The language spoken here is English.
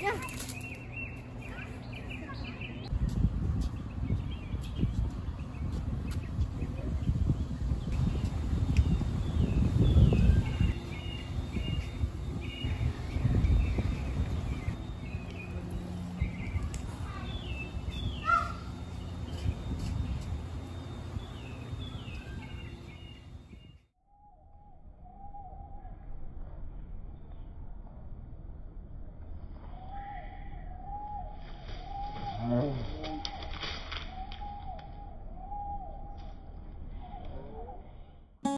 Yeah.